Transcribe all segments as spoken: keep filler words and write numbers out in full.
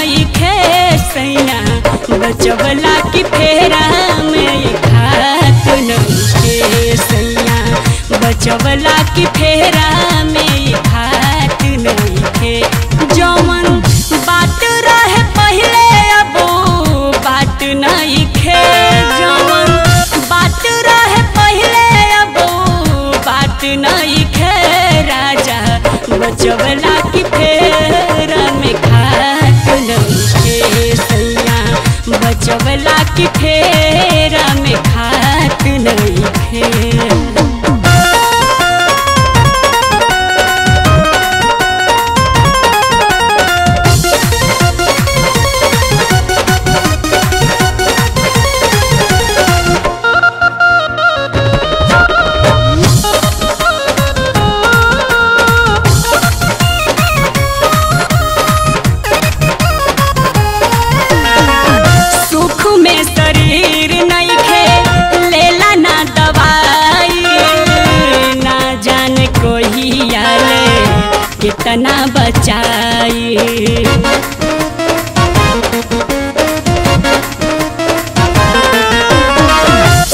नाइखे सैया बचवला की फेरा में खात नइखे सैया बचवला की फेरा में खात नइखे जौवन बात रहे पहले अब बात नइखे जौवन बात रहे पहले अब बात नइखे राजा बचवला की फेरा में खात नइखे सैया बचवला की फेरा में खात नइखे। कितना बचाई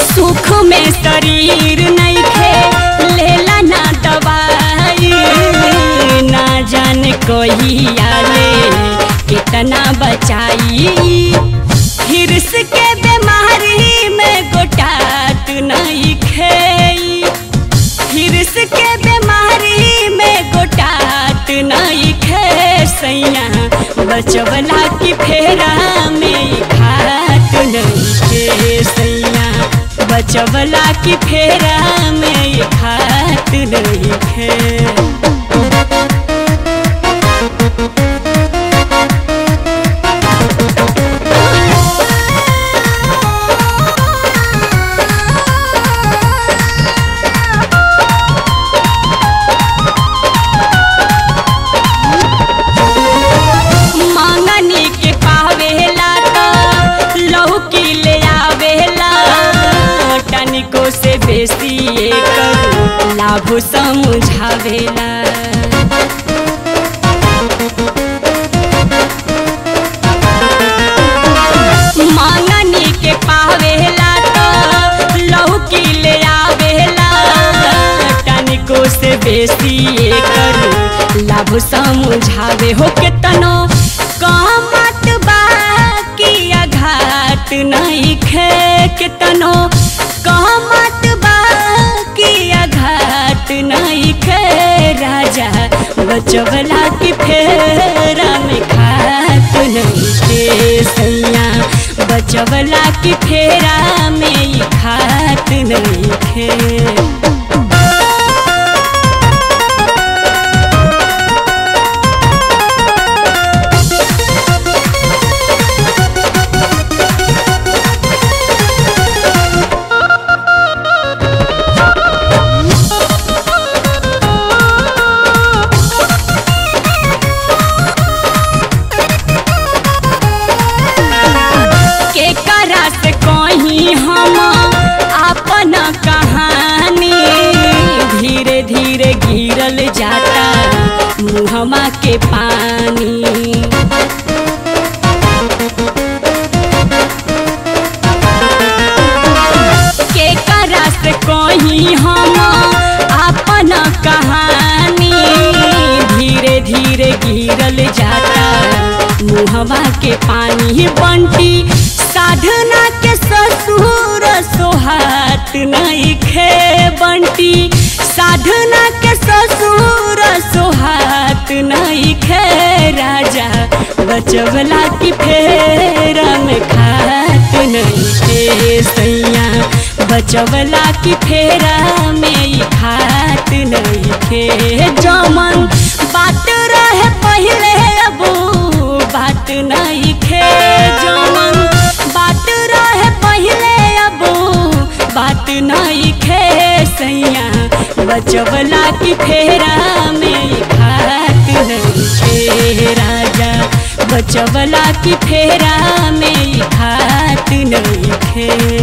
सुख में शरीर नइखे लेला ना दवाई ना जान कहिया ले कितना बचाई हिर्स के बीमारी में गोटात नइखे हिर्स के बीमारी में गोटात नइखे सैया बचवला की फेरा में खात नइखे सैया बचवला की फेरा में खात नइखे। लाभ समझावेला मांगनी के पावेला तो लौकी ले आवेला तनिको से बेसी एकर लाभ समझावे हो केतनो कामत बा कि आघात नइखे केतनो कामत बा कि आघात नइखे राजा बचवला की फेरा में खात नइखे सैया बचवला की फेरा में खात नइखे। मुहमा के पानी के करस कहीं हम अपन कहानी धीरे धीरे गिरल जाता मुहमा के पानी बंटी साधना के ससुर सोहात नइखे बंटी साधना के ससुर सोहात नइखे राजा बचवला की फेरा में खात नइखे सैया बचवला की फेरा में खात नइखे जौवन बात रहे पहले अब बात नइखे जौवन बात रहे पहले अब बात नइखे सैया बचवला की फेरा में खात नइखे राजा बचवला की फेरा में खात नइखे।